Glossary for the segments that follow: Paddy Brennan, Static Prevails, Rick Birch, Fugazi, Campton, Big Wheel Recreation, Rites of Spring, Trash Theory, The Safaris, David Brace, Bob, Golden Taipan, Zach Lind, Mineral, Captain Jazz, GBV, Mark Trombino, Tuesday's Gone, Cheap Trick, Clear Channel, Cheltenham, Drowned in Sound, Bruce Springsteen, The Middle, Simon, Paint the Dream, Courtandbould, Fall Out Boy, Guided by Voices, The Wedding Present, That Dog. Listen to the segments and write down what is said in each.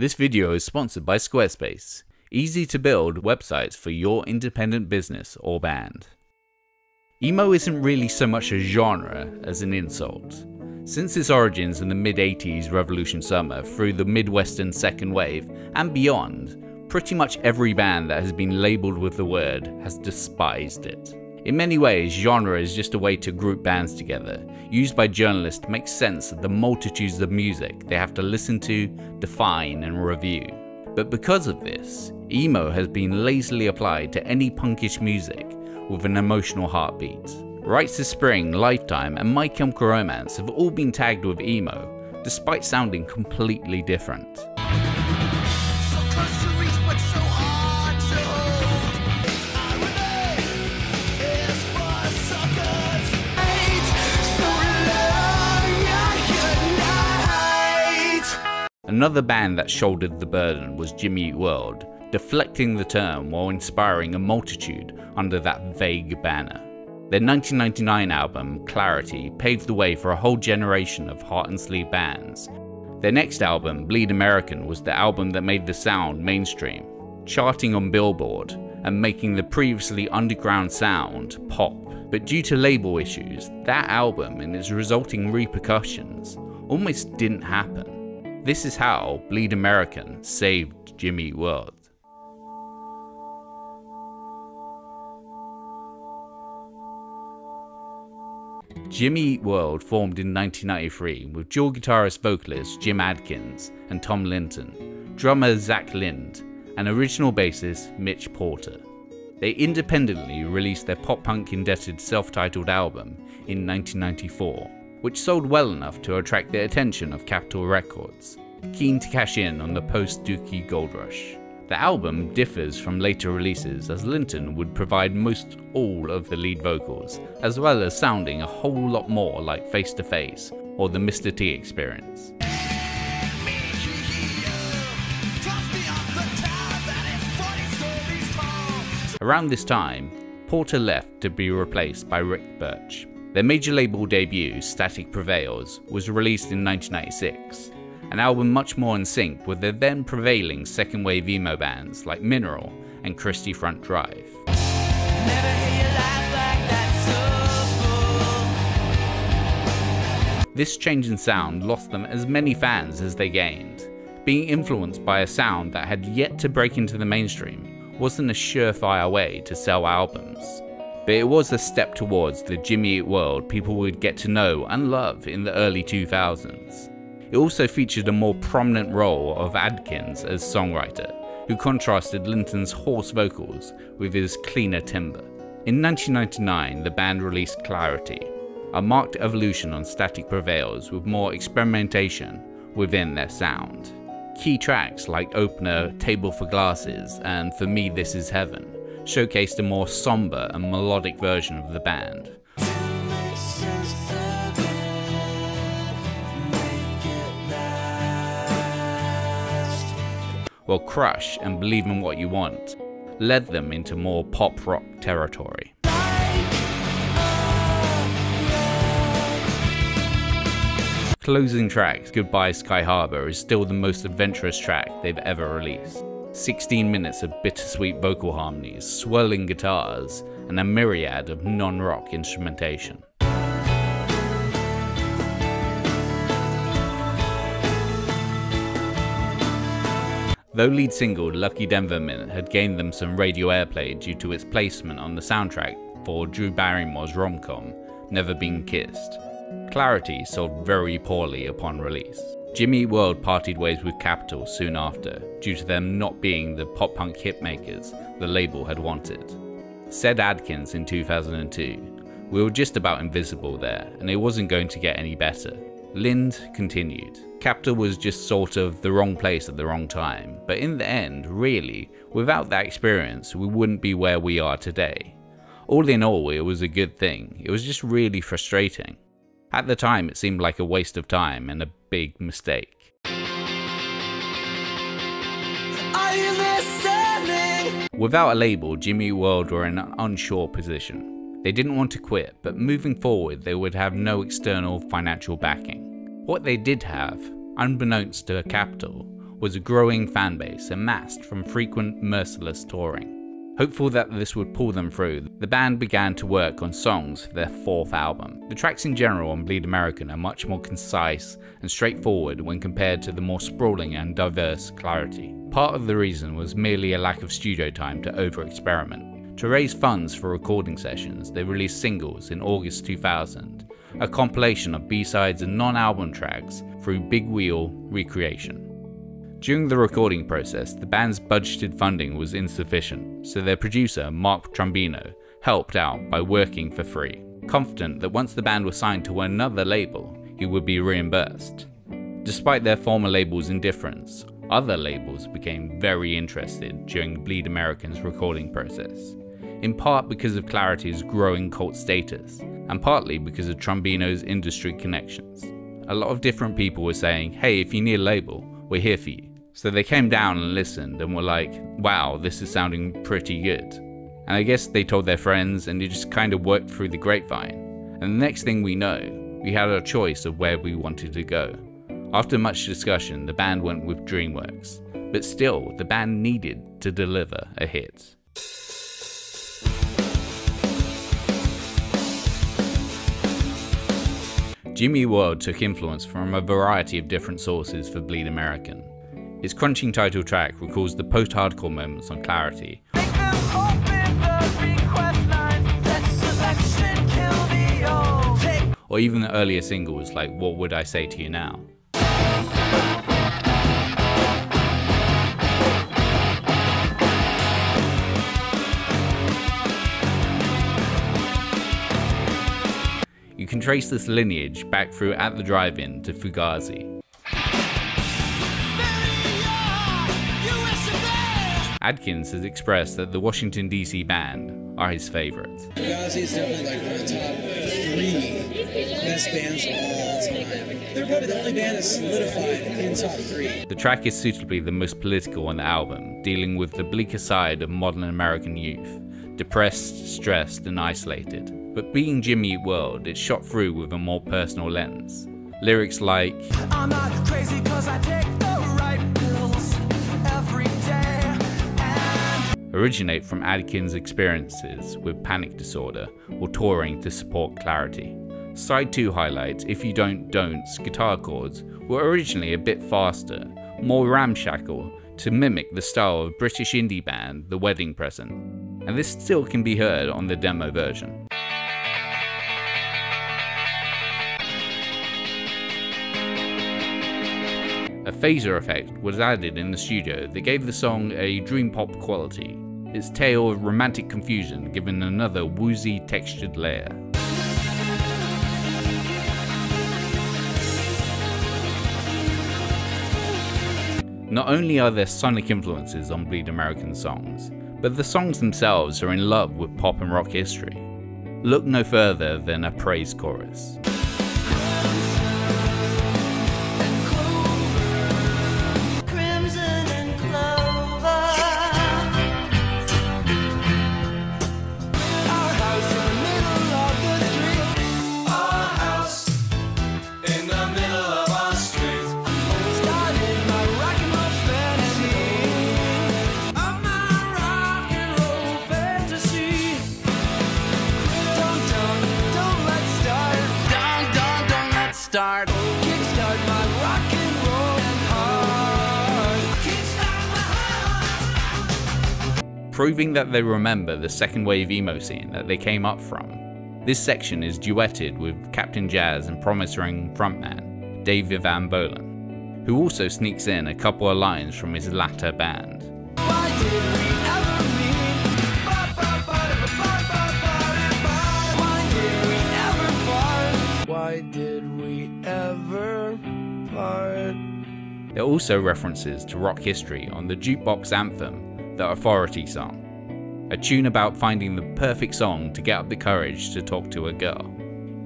This video is sponsored by Squarespace, easy to build websites for your independent business or band. Emo isn't really so much a genre as an insult. Since its origins in the mid-80s Revolution Summer through the Midwestern second wave and beyond, pretty much every band that has been labelled with the word has despised it. In many ways, genre is just a way to group bands together, used by journalists to make sense of the multitudes of music they have to listen to, define and review. But because of this, emo has been lazily applied to any punkish music with an emotional heartbeat. Rites of Spring, Lifetime and My Chemical Romance have all been tagged with emo, despite sounding completely different. Another band that shouldered the burden was Jimmy Eat World, deflecting the term while inspiring a multitude under that vague banner. Their 1999 album, Clarity, paved the way for a whole generation of heart and sleeve bands. Their next album, Bleed American, was the album that made the sound mainstream, charting on Billboard and making the previously underground sound pop. But due to label issues, that album and its resulting repercussions almost didn't happen. This is how Bleed American saved Jimmy Eat World. Jimmy Eat World formed in 1993 with dual guitarist vocalist Jim Adkins and Tom Linton, drummer Zach Lind, and original bassist Mitch Porter. They independently released their pop-punk indebted self-titled album in 1994. Which sold well enough to attract the attention of Capitol Records, keen to cash in on the post-Dookie gold rush. The album differs from later releases as Linton would provide most all of the lead vocals, as well as sounding a whole lot more like Face to Face or the Mr. T Experience. Around this time, Porter left to be replaced by Rick Birch. Their major label debut, Static Prevails, was released in 1996, an album much more in sync with their then prevailing second wave emo bands like Mineral and Christie Front Drive. This change in sound lost them as many fans as they gained. Being influenced by a sound that had yet to break into the mainstream wasn't a surefire way to sell albums. But it was a step towards the Jimmy Eat World people would get to know and love in the early 2000s. It also featured a more prominent role of Adkins as songwriter, who contrasted Linton's hoarse vocals with his cleaner timbre. In 1999, the band released Clarity, a marked evolution on Static Prevails with more experimentation within their sound. Key tracks like opener Table for Glasses and For Me This Is Heaven showcased a more somber and melodic version of the band. While Crush and Believe in What You Want led them into more pop rock territory. Closing track, Goodbye Sky Harbour, is still the most adventurous track they've ever released. 16 minutes of bittersweet vocal harmonies, swirling guitars, and a myriad of non-rock instrumentation. Though lead single Lucky Denver Mint had gained them some radio airplay due to its placement on the soundtrack for Drew Barrymore's rom-com, Never Been Kissed, Clarity sold very poorly upon release. Jimmy Eat World parted ways with Capitol soon after, due to them not being the pop-punk hitmakers the label had wanted. Said Adkins in 2002, "We were just about invisible there, and it wasn't going to get any better." Lind continued, "Capitol was just sort of the wrong place at the wrong time, but in the end, really, without that experience, we wouldn't be where we are today. All in all, it was a good thing. It was just really frustrating. At the time, it seemed like a waste of time and a big mistake." Without a label, Jimmy Eat World were in an unsure position. They didn't want to quit, but moving forward, they would have no external financial backing. What they did have, unbeknownst to Capitol, was a growing fanbase amassed from frequent merciless touring. Hopeful that this would pull them through, the band began to work on songs for their fourth album. The tracks in general on Bleed American are much more concise and straightforward when compared to the more sprawling and diverse Clarity. Part of the reason was merely a lack of studio time to over-experiment. To raise funds for recording sessions, they released singles in August 2000, a compilation of B-sides and non-album tracks through Big Wheel Recreation. During the recording process, the band's budgeted funding was insufficient, so their producer, Mark Trombino, helped out by working for free, confident that once the band was signed to another label, he would be reimbursed. Despite their former label's indifference, other labels became very interested during Bleed American's recording process, in part because of Clarity's growing cult status, and partly because of Trombino's industry connections. A lot of different people were saying, hey, if you need a label, we're here for you. So they came down and listened and were like, wow, this is sounding pretty good. And I guess they told their friends and it just kind of worked through the grapevine. And the next thing we know, we had our choice of where we wanted to go. After much discussion, the band went with DreamWorks, but still, the band needed to deliver a hit. Jimmy Eat World took influence from a variety of different sources for Bleed American. Its crunching title track recalls the post-hardcore moments on Clarity. Or even the earlier singles like What Would I Say to You Now? You can trace this lineage back through At the Drive-In to Fugazi. Adkins has expressed that the Washington DC band are his favorite. Fugazi is definitely like one of the top three best bands of all time. They're probably the only band that's solidified in top three. The track is suitably the most political on the album, dealing with the bleaker side of modern American youth, depressed, stressed, and isolated. But being Jimmy Eat World, it's shot through with a more personal lens. Lyrics like, I'm not crazy 'cause I take the right pills every day, originate from Adkins' experiences with panic disorder or touring to support Clarity. Side 2 highlights If You Don't Don't's guitar chords were originally a bit faster, more ramshackle, to mimic the style of British indie band The Wedding Present, and this still can be heard on the demo version. A phaser effect was added in the studio that gave the song a dream pop quality, its tale of romantic confusion given another woozy textured layer. Not only are there sonic influences on Bleed American songs, but the songs themselves are in love with pop and rock history. Look no further than A Praise Chorus. Proving that they remember the second wave emo scene that they came up from. This section is duetted with Captain Jazz and Promise Ring frontman Davey Van Bolen, who also sneaks in a couple of lines from his latter band. Why did we ever part? There are also references to rock history on the jukebox anthem The Authority Song, a tune about finding the perfect song to get up the courage to talk to a girl.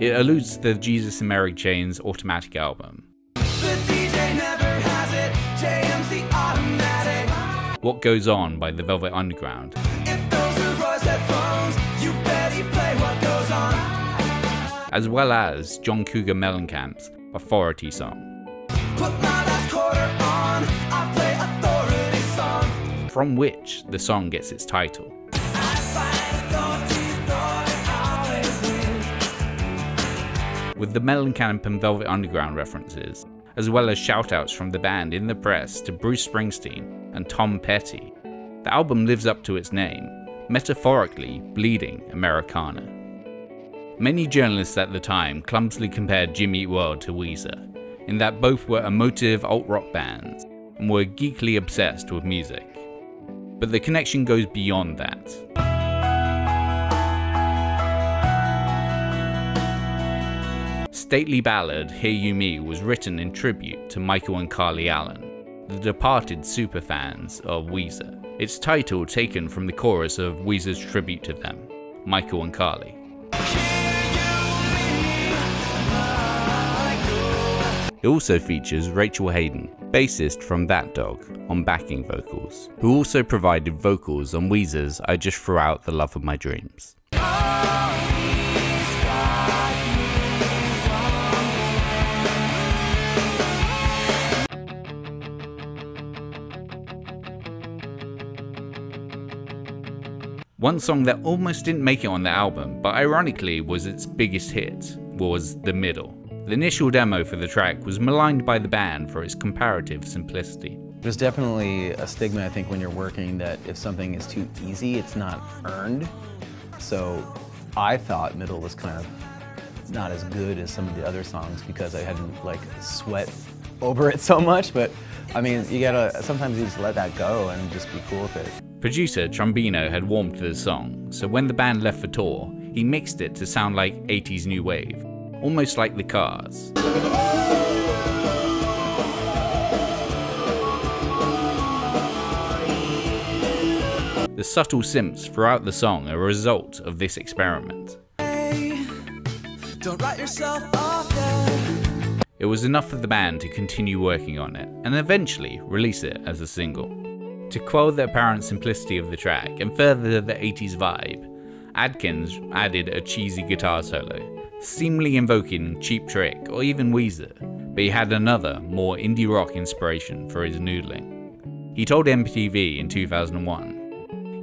It alludes to the Jesus and Mary Chain's Automatic album. The DJ never has it, JM's the automatic. What Goes On by the Velvet Underground. If those are Roy's headphones, you better play What Goes On. As well as John Cougar Mellencamp's Authority Song. Put my last quarter on, I play from which the song gets its title. With the Mellencamp and Velvet Underground references, as well as shoutouts from the band in the press to Bruce Springsteen and Tom Petty, the album lives up to its name, metaphorically bleeding Americana. Many journalists at the time clumsily compared Jimmy Eat World to Weezer, in that both were emotive alt-rock bands and were geekily obsessed with music. But the connection goes beyond that. Stately ballad Hear You Me was written in tribute to Michael and Carly Allen, the departed superfans of Weezer, its title taken from the chorus of Weezer's tribute to them, Michael and Carly. It also features Rachel Hayden, bassist from That Dog, on backing vocals, who also provided vocals on Weezer's I Just Threw Out the Love of My Dreams. One song that almost didn't make it on the album, but ironically was its biggest hit, was The Middle. The initial demo for the track was maligned by the band for its comparative simplicity. There's definitely a stigma, I think, when you're working that if something is too easy, it's not earned. So I thought Middle was kind of not as good as some of the other songs because I hadn't like sweat over it so much, but I mean, you gotta, sometimes you just let that go and just be cool with it. Producer Trombino had warmed to the song, so when the band left for tour, he mixed it to sound like 80s new wave, almost like the Cars. The subtle synths throughout the song are a result of this experiment. Hey, don't write yourself off yet. It was enough for the band to continue working on it, and eventually release it as a single. To quell the apparent simplicity of the track and further the 80s vibe, Adkins added a cheesy guitar solo, seemingly invoking Cheap Trick or even Weezer, but he had another, more indie rock inspiration for his noodling. He told MTV in 2001,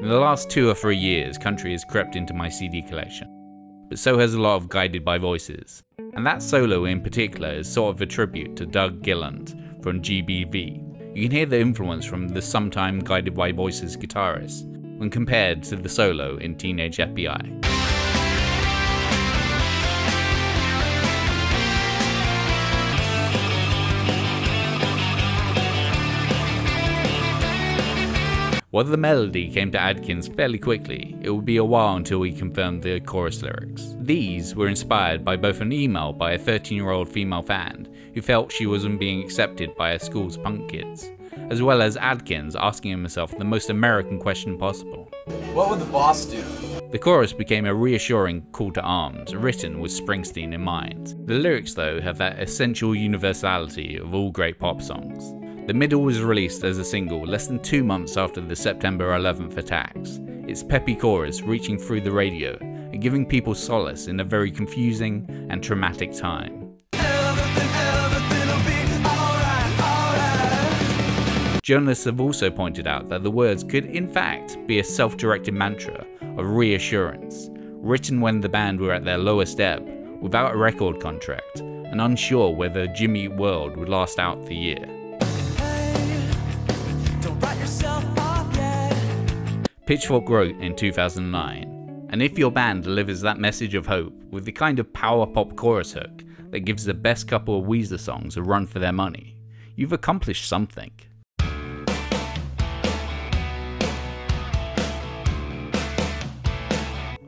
"In the last 2 or 3 years, country has crept into my CD collection, but so has a lot of Guided by Voices, and that solo in particular is sort of a tribute to Doug Gilland from GBV. You can hear the influence from the sometime Guided by Voices guitarist when compared to the solo in Teenage FBI. While the melody came to Adkins fairly quickly, it would be a while until he confirmed the chorus lyrics. These were inspired by both an email by a 13-year-old female fan who felt she wasn't being accepted by her school's punk kids, as well as Adkins asking himself the most American question possible. What would the boss do? The chorus became a reassuring call to arms, written with Springsteen in mind. The lyrics, though, have that essential universality of all great pop songs. The Middle was released as a single less than 2 months after the September 11th attacks, its peppy chorus reaching through the radio and giving people solace in a very confusing and traumatic time. Everything'll be all right. Journalists have also pointed out that the words could in fact be a self-directed mantra of reassurance, written when the band were at their lowest ebb, without a record contract, and unsure whether Jimmy Eat World would last out the year. Pitchfork wrote in 2009, "And if your band delivers that message of hope with the kind of power pop chorus hook that gives the best couple of Weezer songs a run for their money, you've accomplished something."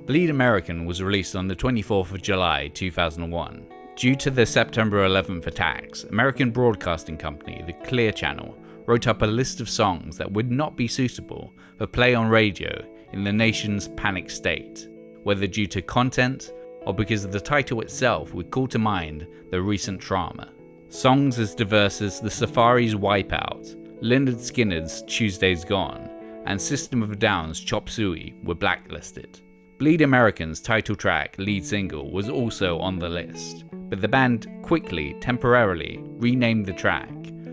Bleed American was released on the 24th of July 2001. Due to the September 11th attacks, American broadcasting company, the Clear Channel, wrote up a list of songs that would not be suitable for play on radio in the nation's panic state, whether due to content or because the title itself would call to mind the recent trauma. Songs as diverse as The Safari's Wipeout, Lynyrd Skynyrd's Tuesday's Gone, and System of a Down's Chop Suey were blacklisted. Bleed American's title track, lead single, was also on the list, but the band quickly, temporarily, renamed the track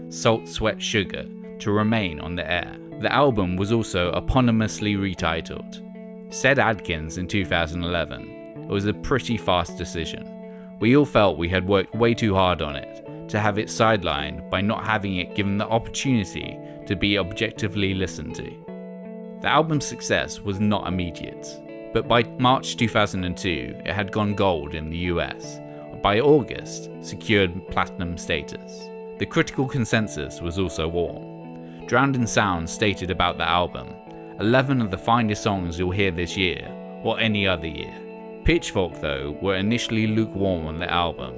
Salt, Sweat, Sugar to remain on the air. The album was also eponymously retitled. Said Adkins in 2011, it was a pretty fast decision. We all felt we had worked way too hard on it to have it sidelined by not having it given the opportunity to be objectively listened to. The album's success was not immediate, but by March 2002 it had gone gold in the US, and by August secured platinum status. The critical consensus was also warm. Drowned in Sound stated about the album, 11 of the finest songs you'll hear this year, or any other year. Pitchfork, though, were initially lukewarm on the album,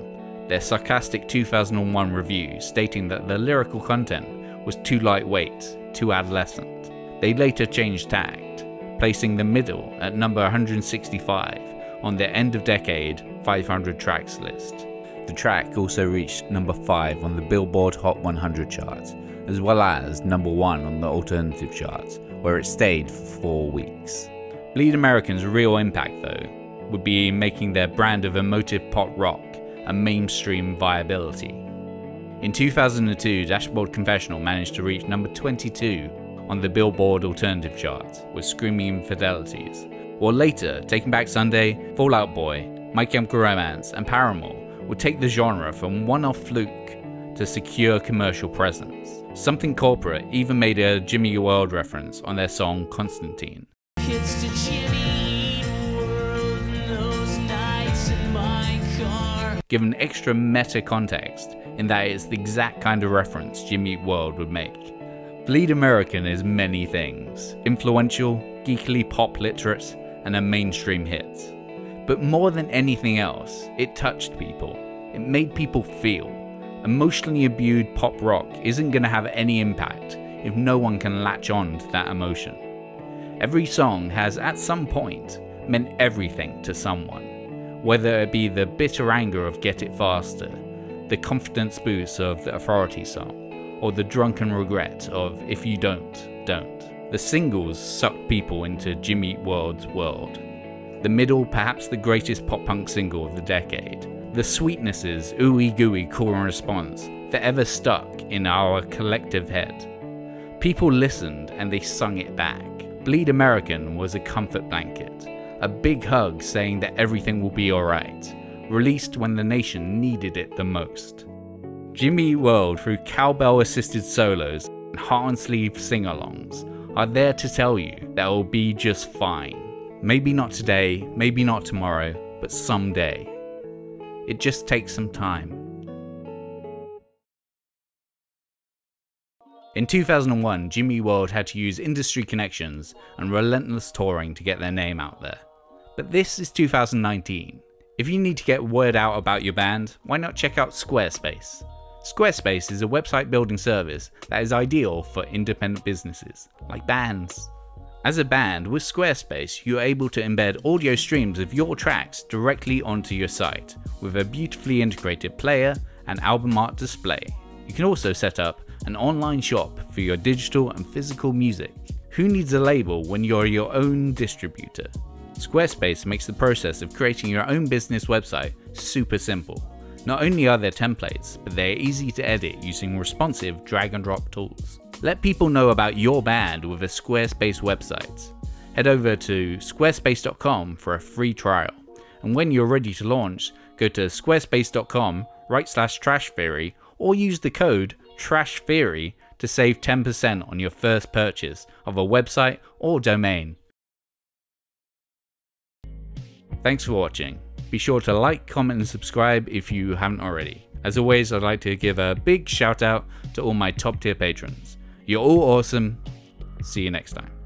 their sarcastic 2001 review stating that the lyrical content was too lightweight, too adolescent. They later changed tact, placing The Middle at number 165 on their end-of-decade 500 tracks list. The track also reached number 5 on the Billboard Hot 100 charts, as well as number 1 on the alternative charts, where it stayed for 4 weeks. Bleed American's real impact, though, would be making their brand of emotive pop rock a mainstream viability. In 2002, Dashboard Confessional managed to reach number 22 on the Billboard Alternative chart with Screaming Infidelities, while later Taking Back Sunday, Fall Out Boy, My Chemical Romance and Paramore would take the genre from one-off fluke to secure commercial presence. Something Corporate even made a Jimmy Eat World reference on their song Constantine. It's the Jimmy Eat World and those nights in my car. Given extra meta context in that it's the exact kind of reference Jimmy Eat World would make. Bleed American is many things, influential, geekily pop literate, and a mainstream hit. But more than anything else, it touched people. It made people feel. Emotionally imbued pop rock isn't going to have any impact if no one can latch on to that emotion. Every song has at some point meant everything to someone, whether it be the bitter anger of Get It Faster, the confidence boost of The Authority Song, or the drunken regret of If You Don't, Don't. The singles sucked people into Jimmy Eat World's world. The Middle, perhaps the greatest pop-punk single of the decade. The Sweetnesses' ooey-gooey call and response forever stuck in our collective head. People listened and they sung it back. Bleed American was a comfort blanket, a big hug saying that everything will be alright, released when the nation needed it the most. Jimmy Eat World, through cowbell-assisted solos and heart-on-sleeve sing-alongs, are there to tell you that it will be just fine. Maybe not today, maybe not tomorrow, but someday. It just takes some time. In 2001, Jimmy Eat World had to use industry connections and relentless touring to get their name out there. But this is 2019. If you need to get word out about your band, why not check out Squarespace? Squarespace is a website building service that is ideal for independent businesses, like bands. As a band, with Squarespace, you're able to embed audio streams of your tracks directly onto your site, with a beautifully integrated player and album art display. You can also set up an online shop for your digital and physical music. Who needs a label when you're your own distributor? Squarespace makes the process of creating your own business website super simple. Not only are there templates, but they are easy to edit using responsive drag and drop tools. Let people know about your band with a Squarespace website. Head over to squarespace.com for a free trial. And when you're ready to launch, go to squarespace.com/trashtheory or use the code TRASHTHEORY to save 10% on your first purchase of a website or domain. Thanks for watching. Be sure to like, comment and subscribe if you haven't already. As always, I'd like to give a big shout out to all my top tier patrons. You're all awesome. See you next time.